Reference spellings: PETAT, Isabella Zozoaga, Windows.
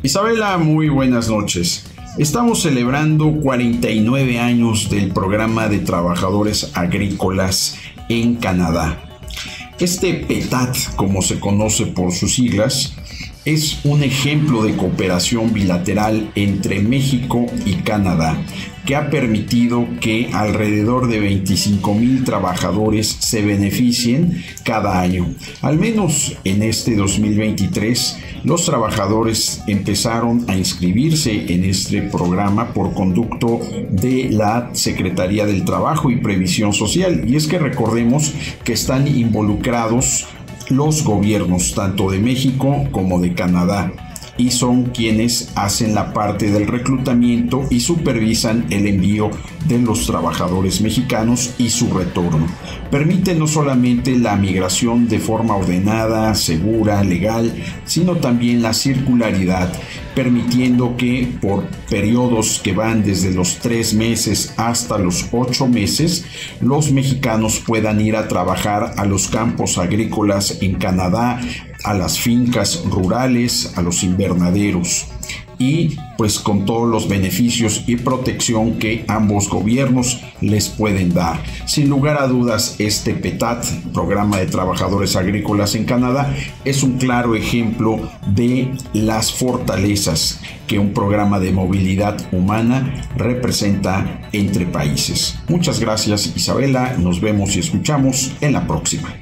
Isabela, muy buenas noches. Estamos celebrando 49 años del programa de trabajadores agrícolas en Canadá. Este PETAT, como se conoce por sus siglas, es un ejemplo de cooperación bilateral entre México y Canadá, que ha permitido que alrededor de 25,000 trabajadores se beneficien cada año. Al menos en este 2023, los trabajadores empezaron a inscribirse en este programa por conducto de la Secretaría del Trabajo y Previsión Social. Y es que recordemos que están involucrados los gobiernos tanto de México como de Canadá, y son quienes hacen la parte del reclutamiento y supervisan el envío de los trabajadores mexicanos y su retorno. Permite no solamente la migración de forma ordenada, segura, legal, sino también la circularidad, permitiendo que por periodos que van desde los 3 meses hasta los 8 meses, los mexicanos puedan ir a trabajar a los campos agrícolas en Canadá, a las fincas rurales, a los invernaderos, y pues con todos los beneficios y protección que ambos gobiernos les pueden dar. Sin lugar a dudas, este PETAT, Programa de Trabajadores Agrícolas en Canadá, es un claro ejemplo de las fortalezas que un programa de movilidad humana representa entre países. Muchas gracias, Isabela. Nos vemos y escuchamos en la próxima.